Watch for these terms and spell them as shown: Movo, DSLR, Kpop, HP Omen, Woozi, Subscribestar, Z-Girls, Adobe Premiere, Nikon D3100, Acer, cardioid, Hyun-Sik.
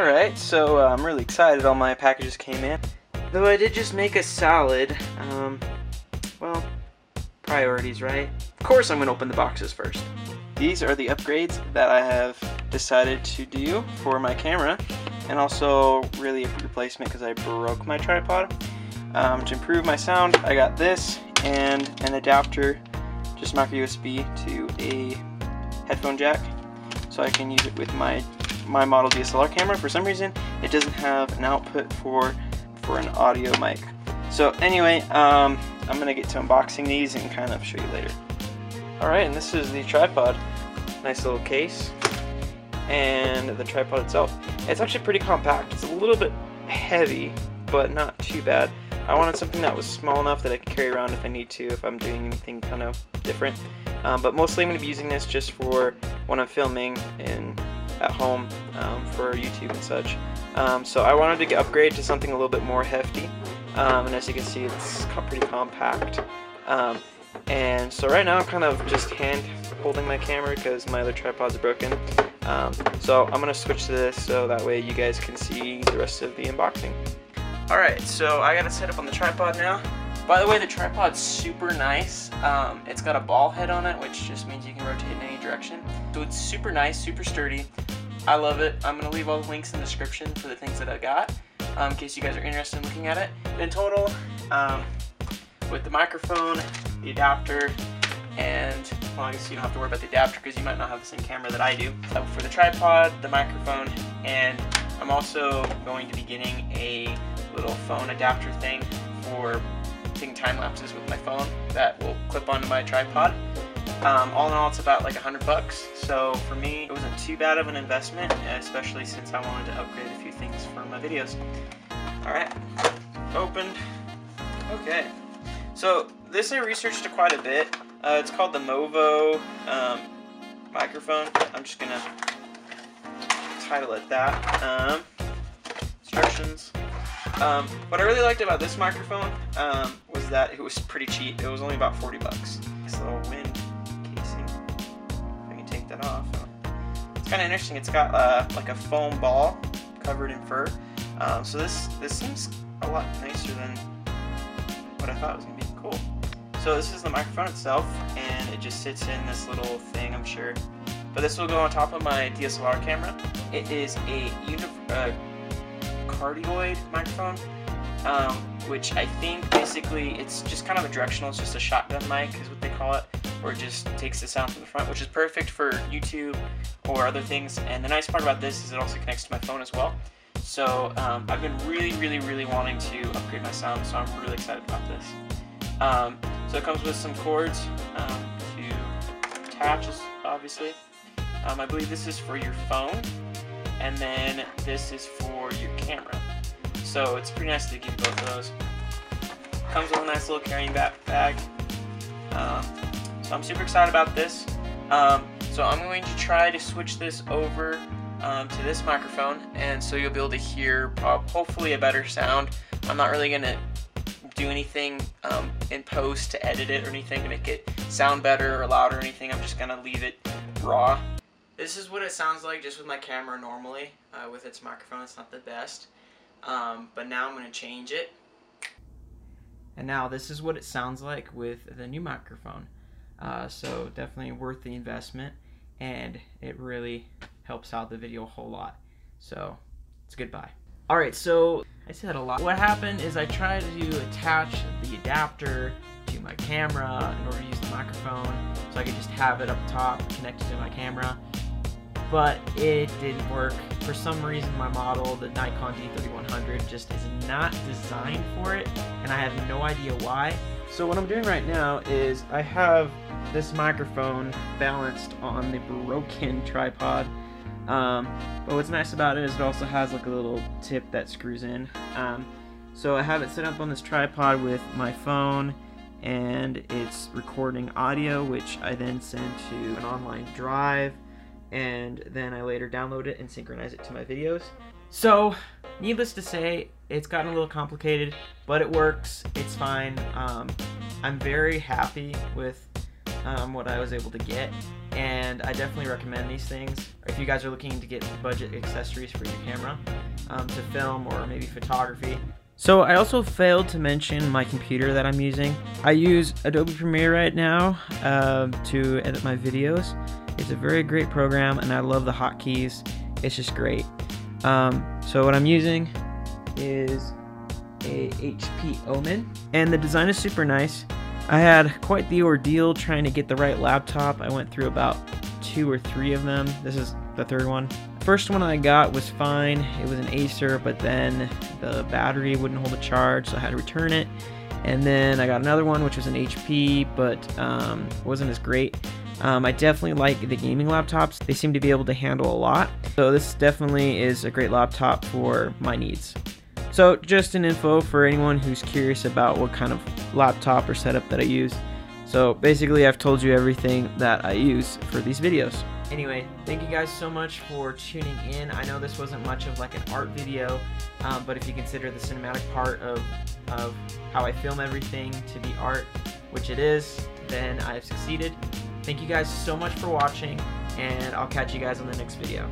Alright, so I'm really excited all my packages came in. Though I did just make a salad, well, priorities, right? Of course I'm going to open the boxes first. These are the upgrades that I have decided to do for my camera, and also really a replacement because I broke my tripod. To improve my sound, I got this and an adapter, just micro USB to a headphone jack, so I can use it with my model DSLR camera. For some reason, it doesn't have an output for an audio mic. So anyway, I'm gonna get to unboxing these and kind of show you later. All right, and this is the tripod. Nice little case, and the tripod itself. It's actually pretty compact. It's a little bit heavy, but not too bad. I wanted something that was small enough that I could carry around if I need to, if I'm doing anything kind of different. But mostly I'm gonna be using this just for when I'm filming and at home for YouTube and such. So I wanted to upgrade to something a little bit more hefty. And as you can see, it's pretty compact. And so right now I'm kind of just hand holding my camera because my other tripod's broken. So I'm gonna switch to this so that way you guys can see the rest of the unboxing. Alright, so I got it set up on the tripod now. By the way, the tripod's super nice. It's got a ball head on it, which just means you can rotate in any direction. So it's super nice, super sturdy. I love it. I'm gonna leave all the links in the description for the things that I got, in case you guys are interested in looking at it. In total, with the microphone, the adapter, and well, I guess you don't have to worry about the adapter because you might not have the same camera that I do. For the tripod, the microphone, and I'm also going to be getting a little phone adapter thing for taking time lapses with my phone that will clip onto my tripod. All in all, it's about like $100, so for me it wasn't too bad of an investment, especially since I wanted to upgrade a few things for my videos. Alright, opened. Okay, so this I researched quite a bit. It's called the Movo microphone. I'm just gonna title it that. Instructions. What I really liked about this microphone was that it was pretty cheap. It was only about $40. This little wind casing, if I can take that off. It's kind of interesting. It's got like a foam ball covered in fur. So this seems a lot nicer than what I thought was gonna be. Cool. So this is the microphone itself, and it just sits in this little thing, I'm sure. But this will go on top of my DSLR camera. It is a cardioid microphone, which I think basically it's just kind of a directional, it's just a shotgun mic is what they call it, or it just takes the sound from the front, which is perfect for YouTube or other things. And the nice part about this is it also connects to my phone as well. So I've been really wanting to upgrade my sound, so I'm really excited about this. So it comes with some cords to attach, obviously. I believe this is for your phone, and then this is for your camera. So it's pretty nice to get both of those. Comes with a nice little carrying bag. So I'm super excited about this. So I'm going to try to switch this over to this microphone, and so you'll be able to hear hopefully a better sound. I'm not really gonna do anything in post to edit it or anything to make it sound better or louder or anything. I'm just gonna leave it raw. This is what it sounds like just with my camera normally. With its microphone, it's not the best. But now I'm gonna change it. And now this is what it sounds like with the new microphone. So definitely worth the investment, and it really helps out the video a whole lot. So it's a good buy. Alright, so I said a lot. What happened is I tried to attach the adapter to my camera in order to use the microphone so I could just have it up top connected to my camera, but it didn't work. For some reason my model, the Nikon D3100, just is not designed for it, and I have no idea why. So what I'm doing right now is I have this microphone balanced on the broken tripod. But what's nice about it is it also has like a little tip that screws in. So I have it set up on this tripod with my phone, and it's recording audio, which I then send to an online drive, and then I later download it and synchronize it to my videos. So needless to say, it's gotten a little complicated, but it works. It's fine. I'm very happy with what I was able to get. and I definitely recommend these things if you guys are looking to get budget accessories for your camera to film or maybe photography. So I also failed to mention my computer that I'm using. I use Adobe Premiere right now to edit my videos. It's a very great program and I love the hotkeys. It's just great. So what I'm using is a HP Omen and the design is super nice. I had quite the ordeal trying to get the right laptop. I went through about 2 or 3 of them. This is the third one. First one I got was fine, it was an Acer, but then the battery wouldn't hold a charge, so I had to return it. And then I got another one which was an HP, but wasn't as great. I definitely like the gaming laptops, they seem to be able to handle a lot. So this definitely is a great laptop for my needs. So just an info for anyone who's curious about what kind of laptop or setup that I use. So basically I've told you everything that I use for these videos. Anyway, thank you guys so much for tuning in. I know this wasn't much of like an art video, but if you consider the cinematic part of how I film everything to be art, which it is, then I have succeeded. Thank you guys so much for watching, and I'll catch you guys on the next video.